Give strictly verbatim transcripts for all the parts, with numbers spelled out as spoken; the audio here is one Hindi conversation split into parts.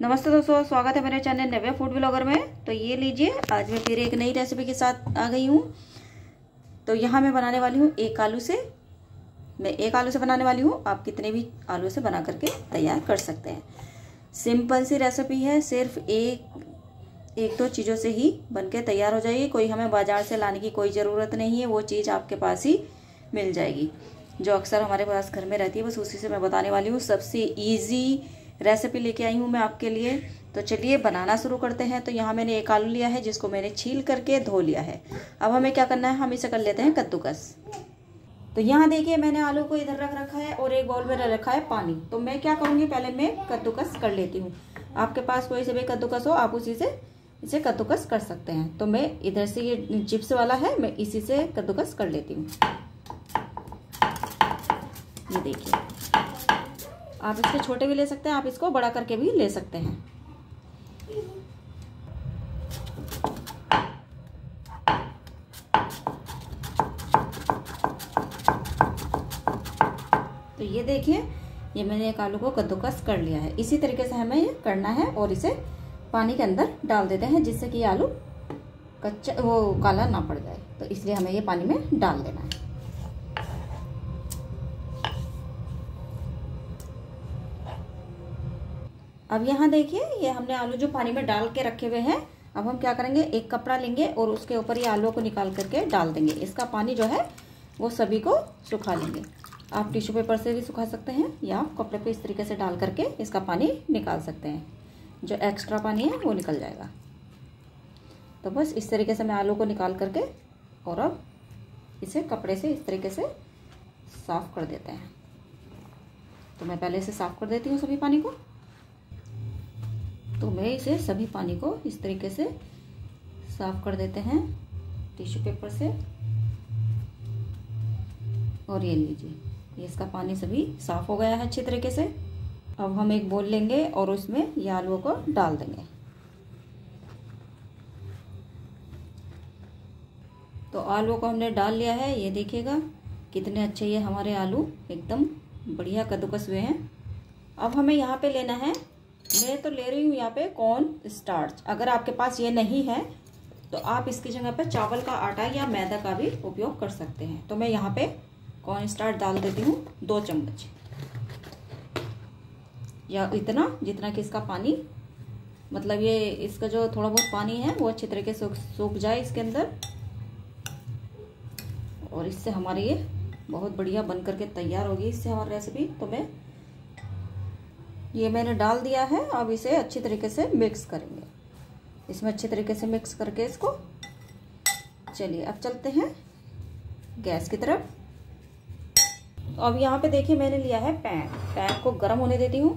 नमस्ते दोस्तों, स्वागत है मेरे चैनल नव्या फूड व्लॉगर में। तो ये लीजिए, आज मैं फिर एक नई रेसिपी के साथ आ गई हूँ। तो यहाँ मैं बनाने वाली हूँ एक आलू से। मैं एक आलू से बनाने वाली हूँ, आप कितने भी आलू से बना करके तैयार कर सकते हैं। सिंपल सी रेसिपी है, सिर्फ एक एक दो चीज़ों से ही बन के तैयार हो जाएगी। कोई हमें बाजार से लाने की कोई ज़रूरत नहीं है, वो चीज़ आपके पास ही मिल जाएगी जो अक्सर हमारे पास घर में रहती है। बस उसी से मैं बताने वाली हूँ, सबसे ईजी रेसिपी लेके आई हूँ मैं आपके लिए। तो चलिए बनाना शुरू करते हैं। तो यहाँ मैंने एक आलू लिया है जिसको मैंने छील करके धो लिया है। अब हमें क्या करना है, हम इसे कर लेते हैं कद्दूकस। तो यहाँ देखिए, मैंने आलू को इधर रख रखा है और एक बाउल में रख रखा है पानी। तो मैं क्या करूँगी, पहले मैं कद्दूकस कर लेती हूँ। आपके पास कोई से भी कद्दूकस हो, आप उसी से इसे कद्दूकस कर सकते हैं। तो मैं इधर से, ये चिप्स वाला है, मैं इसी से कद्दूकस कर लेती हूँ। ये देखिए, आप इसके छोटे भी ले सकते हैं, आप इसको बड़ा करके भी ले सकते हैं। तो ये देखिए, ये मैंने एक आलू को कद्दूकस कर लिया है। इसी तरीके से हमें ये करना है और इसे पानी के अंदर डाल देते हैं, जिससे कि आलू कच्चा, वो काला ना पड़ जाए। तो इसलिए हमें ये पानी में डाल देना है। अब यहाँ देखिए, ये हमने आलू जो पानी में डाल के रखे हुए हैं, अब हम क्या करेंगे, एक कपड़ा लेंगे और उसके ऊपर ये आलू को निकाल करके डाल देंगे। इसका पानी जो है वो सभी को सुखा लेंगे। आप टिश्यू पेपर से भी सुखा सकते हैं या आप कपड़े पे इस तरीके से डाल करके इसका पानी निकाल सकते हैं। जो एक्स्ट्रा पानी है वो निकल जाएगा। तो बस इस तरीके से मैं आलू को निकाल करके, और अब इसे कपड़े से इस तरीके से साफ़ कर देते हैं। तो मैं पहले इसे साफ़ कर देती हूँ सभी पानी को। तो मैं इसे सभी पानी को इस तरीके से साफ कर देते हैं टिश्यू पेपर से। और ये लीजिए, ये इसका पानी सभी साफ हो गया है अच्छे तरीके से। अब हम एक बोल लेंगे और उसमें ये आलूओं को डाल देंगे। तो आलूओं को हमने डाल लिया है। ये देखिएगा कितने अच्छे ये हमारे आलू एकदम बढ़िया कद्दूकस हुए हैं। अब हमें यहाँ पे लेना है, मैं तो ले रही हूँ यहाँ पे कॉर्न स्टार्च। अगर आपके पास ये नहीं है तो आप इसकी जगह पे चावल का आटा या मैदा का भी उपयोग कर सकते हैं। तो मैं यहाँ पे कॉर्न स्टार्च डाल देती हूँ, दो चम्मच या इतना जितना कि इसका पानी, मतलब ये इसका जो थोड़ा बहुत पानी है वो अच्छे तरीके से सूख जाए इसके अंदर। और इससे हमारी ये बहुत बढ़िया बन करके तैयार होगी, इससे हमारी रेसिपी। तो मैं ये मैंने डाल दिया है। अब इसे अच्छी तरीके से मिक्स करेंगे, इसमें अच्छे तरीके से मिक्स करके इसको। चलिए अब चलते हैं गैस की तरफ। तो अब यहाँ पे देखिए, मैंने लिया है पैन। पैन को गर्म होने देती हूँ।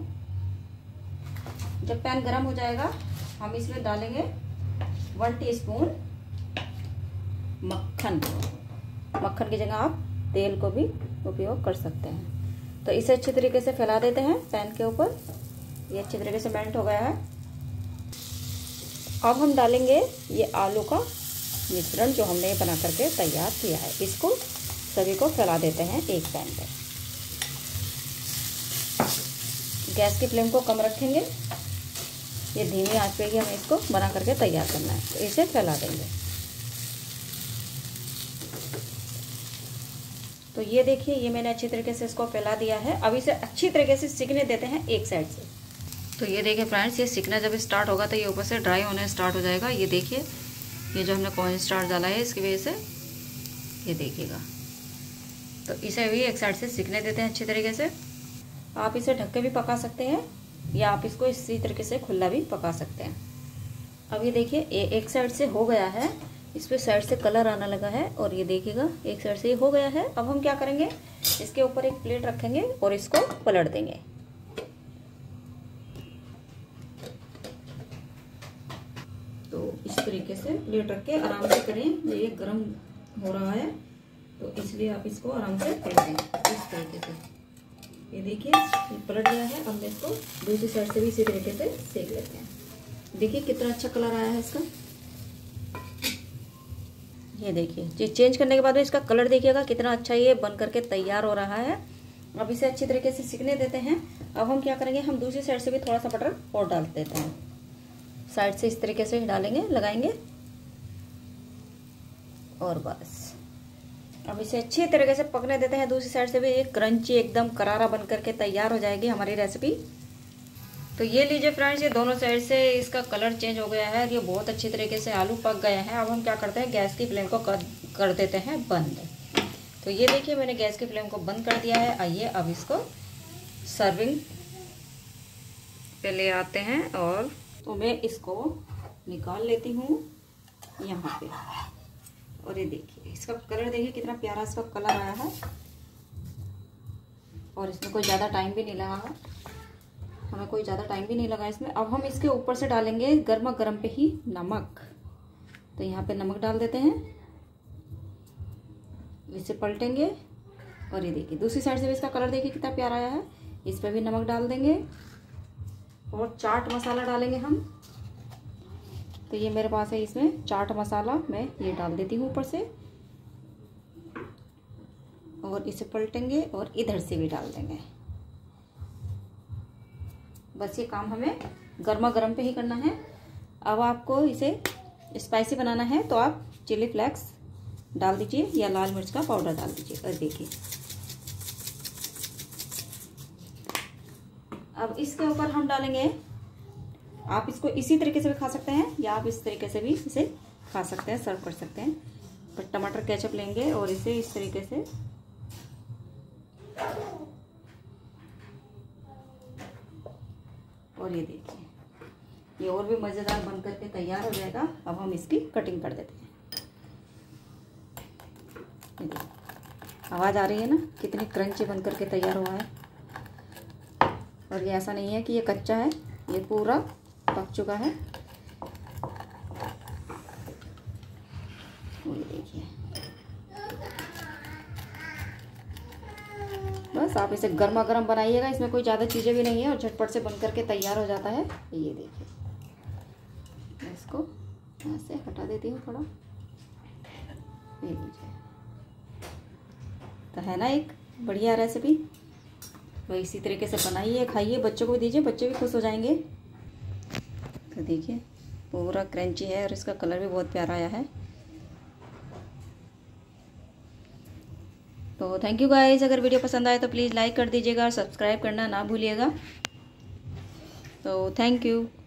जब पैन गर्म हो जाएगा, हम इसमें डालेंगे वन टीस्पून मक्खन। मक्खन की जगह आप तेल को भी उपयोग कर सकते हैं। तो इसे अच्छे तरीके से फैला देते हैं पैन के ऊपर। ये अच्छे तरीके से मेल्ट हो गया है। अब हम डालेंगे ये आलू का मिश्रण जो हमने बना करके तैयार किया है। इसको सभी को फैला देते हैं एक पैन पे। गैस की फ्लेम को कम रखेंगे। ये धीमी आंच पे ही हमें इसको बना करके तैयार करना है। तो इसे फैला देंगे। तो ये देखिए, ये मैंने अच्छी तरीके से इसको फैला दिया है। अब इसे अच्छी तरीके से सिकने देते हैं एक साइड से। तो ये देखिए फ्रेंड्स, ये सिकना जब स्टार्ट होगा तो ये ऊपर से ड्राई होना स्टार्ट हो जाएगा। ये देखिए, ये जो हमने कॉर्न स्टार्च डाला है इसकी वजह से, ये देखिएगा। तो इसे भी एक साइड से सिकने देते हैं अच्छी तरीके से। आप इसे ढक के भी पका सकते हैं या आप इसको इसी तरीके से खुला भी पका सकते हैं। अब ये देखिए, एक साइड से हो गया है, इस पर साइड से कलर आना लगा है। और ये देखिएगा, एक साइड से हो गया है। अब हम क्या करेंगे, इसके ऊपर एक प्लेट रखेंगे और इसको पलट देंगे। तो इस तरीके से प्लेट रख के आराम से करें। ये गर्म हो रहा है तो इसलिए आप इसको आराम से पलटें इस तरीके से। ये देखिए, पलट गया है। अब इसको दूसरी साइड से भी इसी तरीके से सेक लेते हैं। देखिए कितना अच्छा कलर आया है इसका। ये देखिए, ये चेंज करने के बाद में इसका कलर देखिएगा कितना अच्छा ये बन करके तैयार हो रहा है। अब इसे अच्छी तरीके से सिकने देते हैं। अब हम क्या करेंगे, हम दूसरी साइड से भी थोड़ा सा बटर और डाल देते हैं। साइड से इस तरीके से डालेंगे, लगाएंगे और बस। अब इसे अच्छी तरीके से पकने देते हैं। दूसरी साइड से भी एक क्रंची एकदम करारा बन करके तैयार हो जाएगी हमारी रेसिपी। तो ये लीजिए फ्रेंड्स, ये दोनों साइड से इसका कलर चेंज हो गया है और ये बहुत अच्छी तरीके से आलू पक गए हैं। अब हम क्या करते हैं, गैस की फ्लेम को कर, कर देते हैं बंद। तो ये देखिए मैंने गैस की फ्लेम को बंद कर दिया है। आइए अब इसको सर्विंग पे ले आते हैं और तो मैं इसको निकाल लेती हूँ यहाँ पे। और ये देखिए इसका कलर, देखिए कितना प्यारा इसका कलर आया है और इसमें कोई ज़्यादा टाइम भी नहीं लगा है, हमें कोई ज़्यादा टाइम भी नहीं लगा इसमें। अब हम इसके ऊपर से डालेंगे गर्मा गर्म पे ही नमक। तो यहाँ पे नमक डाल देते हैं, इसे पलटेंगे और ये देखिए दूसरी साइड से भी इसका कलर देखिए कितना प्यारा आया है। इस पर भी नमक डाल देंगे और चाट मसाला डालेंगे हम। तो ये मेरे पास है, इसमें चाट मसाला मैं ये डाल देती हूँ ऊपर से और इसे पलटेंगे और इधर से भी डाल देंगे। बस ये काम हमें गर्मा गर्म पे ही करना है। अब आपको इसे स्पाइसी बनाना है तो आप चिली फ्लेक्स डाल दीजिए या लाल मिर्च का पाउडर डाल दीजिए। और देखिए अब इसके ऊपर हम डालेंगे, आप इसको इसी तरीके से भी खा सकते हैं या आप इस तरीके से भी इसे खा सकते हैं, सर्व कर सकते हैं। पर टमाटर केचप लेंगे और इसे इस तरीके से और ये देखिए ये और भी मज़ेदार बन करके तैयार हो जाएगा। अब हम इसकी कटिंग कर देते हैं। आवाज़ आ रही है ना कितनी क्रंची बन करके तैयार हुआ है। और ये ऐसा नहीं है कि ये कच्चा है, ये पूरा पक चुका है। ये देखिए बस आप इसे गर्मा गर्म बनाइएगा, इसमें कोई ज़्यादा चीज़ें भी नहीं है और झटपट से बन करके तैयार हो जाता है। ये देखिए मैं इसको यहाँ से हटा देती हूँ थोड़ा, ये लीजिए। तो है ना एक बढ़िया रेसिपी, तो इसी तरीके से बनाइए, खाइए, बच्चों को दीजिए, बच्चे भी खुश हो जाएंगे। तो देखिए पूरा क्रंची है और इसका कलर भी बहुत प्यारा आया है। तो थैंक यू गाइस, अगर वीडियो पसंद आए तो प्लीज़ लाइक कर दीजिएगा और सब्सक्राइब करना ना भूलिएगा। तो थैंक यू।